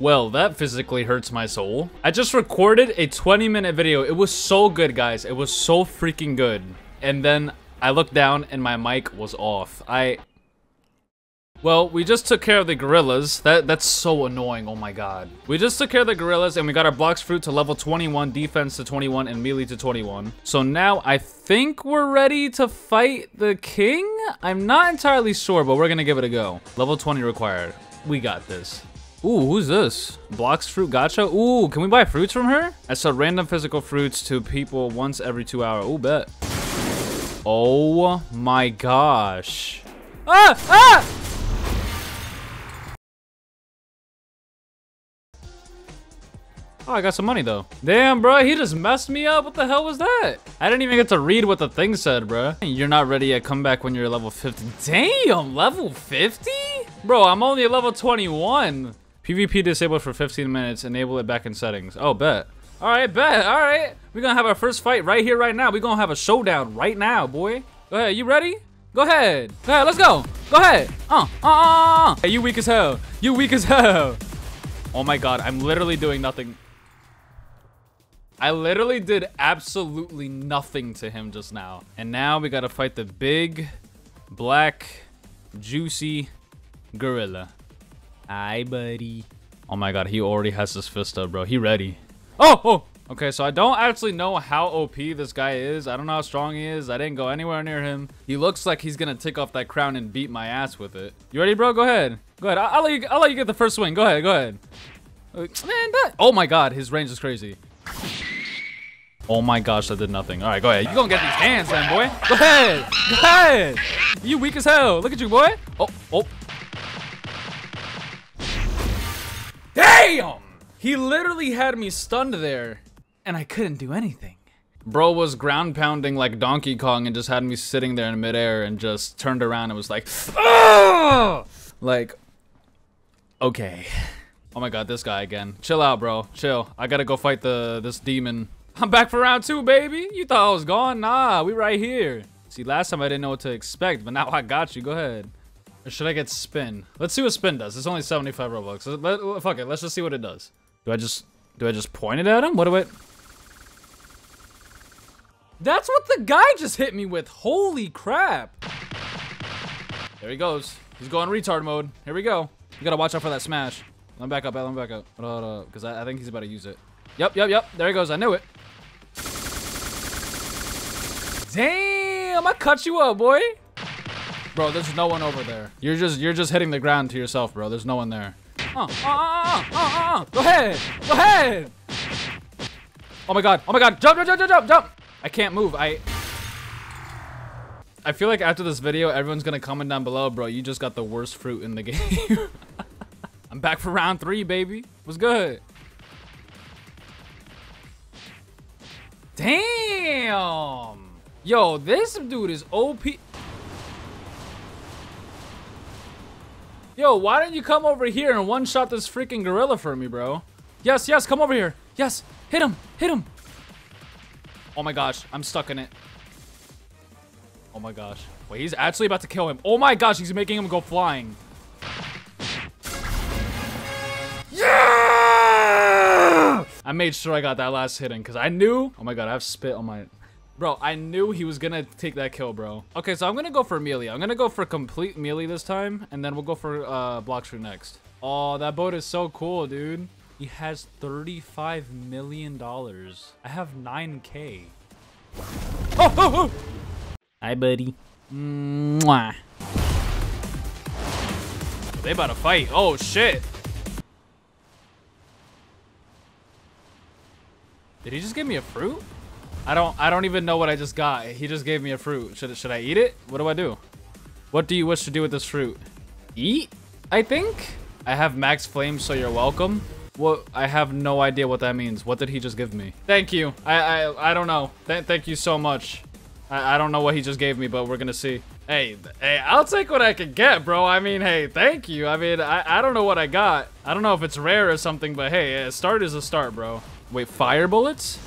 Well, that physically hurts my soul. I just recorded a 20-minute video. It was so good, guys. It was so freaking good. And then I looked down and my mic was off. Well, we just took care of the gorillas. That's so annoying, oh my god. We just took care of the gorillas and we got our Blox Fruit to level 21, defense to 21, and melee to 21. So now I think we're ready to fight the king? I'm not entirely sure, but we're gonna give it a go. Level 20 required. We got this. Ooh, who's this? Blox Fruit gacha? Ooh, can we buy fruits from her? I sell random physical fruits to people once every 2 hours. Ooh, bet. Oh my gosh. Ah! Ah! Oh, I got some money, though. Damn, bro, he just messed me up. What the hell was that? I didn't even get to read what the thing said, bro. You're not ready yet. Come back when you're level 50. Damn, level 50? Bro, I'm only at level 21. PvP disabled for 15 minutes. Enable it back in settings. Oh, bet. All right, bet. All right. We're gonna have our first fight right here, right now. We're gonna have a showdown right now, boy. Go ahead. You ready? Go ahead. Go ahead. Let's go. Go ahead. Hey, you weak as hell. You weak as hell. Oh, my God. I'm literally doing nothing. I literally did absolutely nothing to him just now. And now we gotta fight the big, black, juicy gorilla. Aye, buddy. Oh my god, he already has his fist up, bro. He ready. Oh, oh! Okay, so I don't actually know how OP this guy is. I don't know how strong he is. I didn't go anywhere near him. He looks like he's gonna take off that crown and beat my ass with it. You ready, bro? Go ahead. Go ahead. I'll let you get the first swing. Go ahead, go ahead. Man, that... Oh my god, his range is crazy. Oh my gosh, I did nothing. All right, go ahead. You gonna get these hands then, boy. Go ahead. Go ahead. You weak as hell. Look at you, boy. Oh, oh. Damn! He literally had me stunned there, and I couldn't do anything. Bro was ground pounding like Donkey Kong and just had me sitting there in midair and just turned around and was like, oh! Like, okay. Oh my god, this guy again. Chill out, bro. Chill. I gotta go fight this demon. I'm back for round two, baby. You thought I was gone? Nah, we right here. See, last time I didn't know what to expect, but now I got you. Go ahead. Or should I get spin? Let's see what spin does. It's only 75 Robux. Fuck it. Let's just see what it does. Do I just point it at him? What do I... That's what the guy just hit me with. Holy crap. There he goes. He's going retard mode. Here we go. You gotta watch out for that smash. Let him back up. Let him back up. Because I think he's about to use it. Yep, yep, yep. There he goes. I knew it. Damn, I cut you up, boy. Bro, there's no one over there. You're just hitting the ground to yourself, bro. There's no one there. Go ahead. Go ahead. Oh my god. Oh my god. Jump, jump, jump, jump, jump. I can't move. I feel like after this video, everyone's gonna comment down below, bro. You just got the worst fruit in the game. I'm back for round three, baby. What's good? Damn! Yo, this dude is OP. Yo, why don't you come over here and one-shot this freaking gorilla for me, bro? Yes, yes, come over here. Yes, hit him, hit him. Oh my gosh, I'm stuck in it. Oh my gosh. Wait, he's actually about to kill him. Oh my gosh, he's making him go flying. I made sure I got that last hit in because I knew... Oh my god, I have spit on my... Bro, I knew he was gonna take that kill, bro. Okay, so I'm gonna go for melee. I'm gonna go for complete melee this time, and then we'll go for Blox Fruit next. Oh, that boat is so cool, dude. He has $35 million. I have 9K. Oh, oh, oh! Hi, buddy. Mwah. They about to fight. Oh, shit. Did he just give me a fruit? I don't even know what I just got. He just gave me a fruit. Should I eat it? What do I do? What do you wish to do with this fruit? Eat? I think? I have max flame, so you're welcome. Well, I have no idea what that means. What did he just give me? Thank you. I don't know. Thank you so much. I don't know what he just gave me, but we're gonna see. Hey, I'll take what I can get, bro. I mean, hey, thank you. I mean, I don't know what I got. I don't know if it's rare or something, but hey, a start is a start, bro. Wait, fire bullets?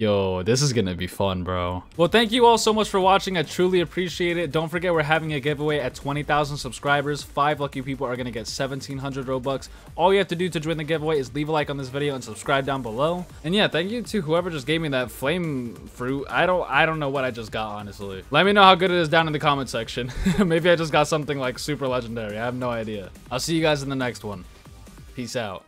Yo, this is gonna be fun, bro. Well, thank you all so much for watching. I truly appreciate it. Don't forget, we're having a giveaway at 20,000 subscribers. 5 lucky people are gonna get 1,700 Robux. All you have to do to join the giveaway is leave a like on this video and subscribe down below. And yeah, thank you to whoever just gave me that flame fruit. I don't know what I just got, honestly. Let me know how good it is down in the comment section. Maybe I just got something like super legendary. I have no idea. I'll see you guys in the next one. Peace out.